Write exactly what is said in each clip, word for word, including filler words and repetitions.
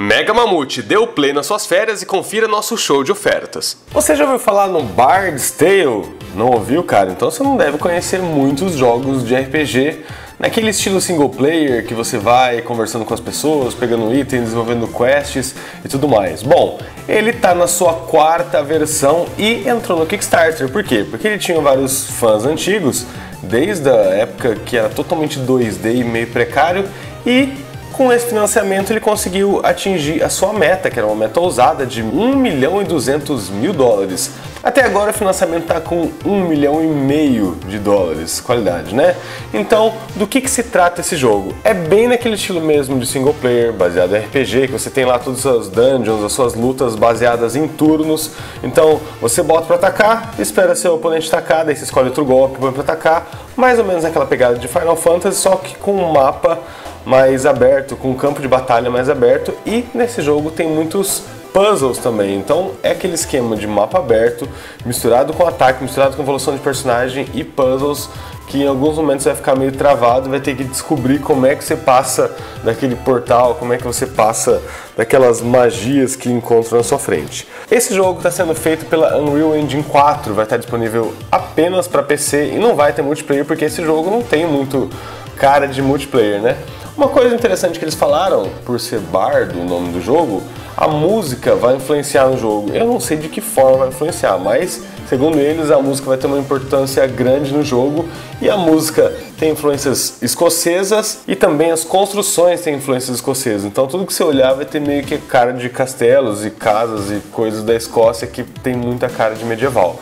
Mega Mamute, dê o play nas suas férias e confira nosso show de ofertas. Você já ouviu falar no Bard's Tale? Não ouviu, cara? Então você não deve conhecer muitos jogos de R P G naquele estilo single player que você vai conversando com as pessoas, pegando itens, desenvolvendo quests e tudo mais. Bom, ele tá na sua quarta versão e entrou no Kickstarter. Por quê? Porque ele tinha vários fãs antigos, desde a época que era totalmente dois D e meio precário, e com esse financiamento ele conseguiu atingir a sua meta, que era uma meta ousada de um milhão e duzentos mil dólares. Até agora o financiamento está com um milhão e meio de dólares, qualidade, né? Então, do que, que se trata esse jogo? É bem naquele estilo mesmo de single player, baseado em R P G, que você tem lá todas as dungeons, as suas lutas baseadas em turnos. Então, você bota para atacar, espera seu oponente atacar, daí você escolhe outro golpe, põe para atacar, mais ou menos aquela pegada de Final Fantasy, só que com um mapa mais aberto, com um campo de batalha mais aberto, e nesse jogo tem muitos puzzles também. Então é aquele esquema de mapa aberto, misturado com ataque, misturado com evolução de personagem e puzzles, que em alguns momentos vai ficar meio travado, vai ter que descobrir como é que você passa daquele portal, como é que você passa daquelas magias que encontra na sua frente. Esse jogo está sendo feito pela Unreal Engine quatro, vai estar disponível apenas para P C e não vai ter multiplayer, porque esse jogo não tem muito cara de multiplayer, né? Uma coisa interessante que eles falaram, por ser bardo o nome do jogo, a música vai influenciar no jogo. Eu não sei de que forma vai influenciar, mas segundo eles a música vai ter uma importância grande no jogo, e a música tem influências escocesas e também as construções têm influências escocesas. Então tudo que você olhar vai ter meio que cara de castelos e casas e coisas da Escócia, que tem muita cara de medieval.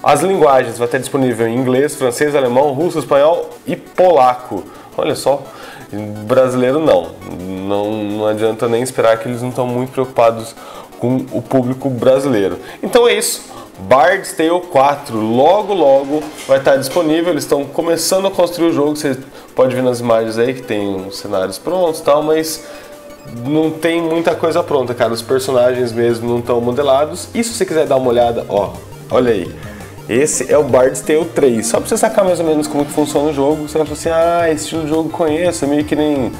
As linguagens vai estar disponível em inglês, francês, alemão, russo, espanhol e polaco. Olha só. Brasileiro não. não, não adianta nem esperar, que eles não estão muito preocupados com o público brasileiro. Então é isso, Bard's Tale quatro logo logo vai estar disponível, eles estão começando a construir o jogo, você pode ver nas imagens aí que tem uns cenários prontos e tal, mas não tem muita coisa pronta, cara, os personagens mesmo não estão modelados, e se você quiser dar uma olhada, ó, olha aí. Esse é o Bard's Tale três, só pra você sacar mais ou menos como que funciona o jogo, você vai falar assim, ah, esse estilo de jogo conheço, meio que nem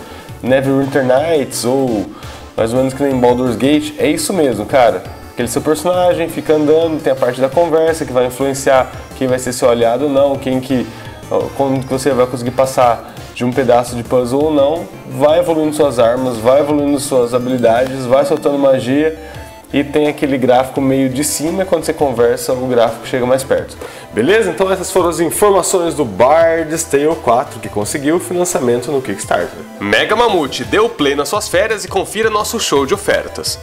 Neverwinter Nights, ou mais ou menos que nem Baldur's Gate. É isso mesmo, cara, aquele seu personagem fica andando, tem a parte da conversa que vai influenciar quem vai ser seu aliado ou não, quem que, quando você vai conseguir passar de um pedaço de puzzle ou não, vai evoluindo suas armas, vai evoluindo suas habilidades, vai soltando magia. E tem aquele gráfico meio de cima, quando você conversa o gráfico chega mais perto. Beleza? Então essas foram as informações do Bard's Tale quatro, que conseguiu o financiamento no Kickstarter. Mega Mamute, dê o play nas suas férias e confira nosso show de ofertas.